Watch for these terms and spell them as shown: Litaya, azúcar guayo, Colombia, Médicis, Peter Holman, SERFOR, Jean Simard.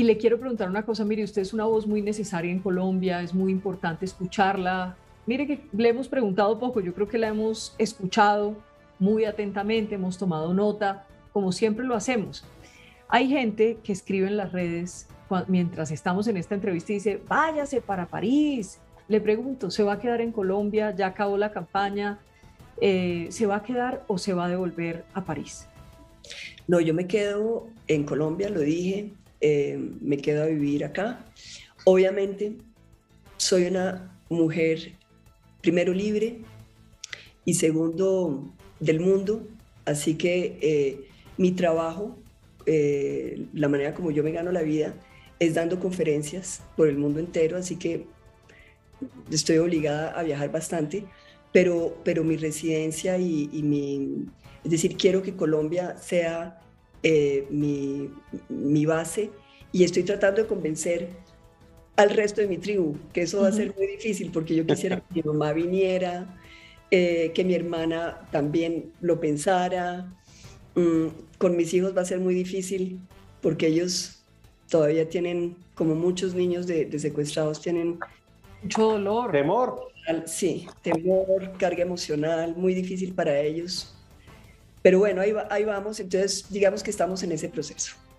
Y le quiero preguntar una cosa, mire, usted es una voz muy necesaria en Colombia, es muy importante escucharla. Mire que le hemos preguntado poco, yo creo que la hemos escuchado muy atentamente, hemos tomado nota, como siempre lo hacemos. Hay gente que escribe en las redes mientras estamos en esta entrevista y dice, váyase para París. Le pregunto, ¿se va a quedar en Colombia? ¿Ya acabó la campaña? ¿Se va a quedar o se va a devolver a París? No, yo me quedo en Colombia, lo dije, me quedo a vivir acá. Obviamente soy una mujer, primero libre y segundo del mundo, así que mi trabajo, la manera como yo me gano la vida es dando conferencias por el mundo entero, así que estoy obligada a viajar bastante, pero mi residencia y mi... Es decir, quiero que Colombia sea mi base y estoy tratando de convencer al resto de mi tribu, que eso va a ser muy difícil porque yo quisiera que mi mamá viniera, que mi hermana también lo pensara. Con mis hijos va a ser muy difícil porque ellos todavía tienen, como muchos niños de secuestrados, tienen mucho dolor. Temor. Sí, temor, carga emocional, muy difícil para ellos. Pero bueno, ahí vamos, entonces digamos que estamos en ese proceso.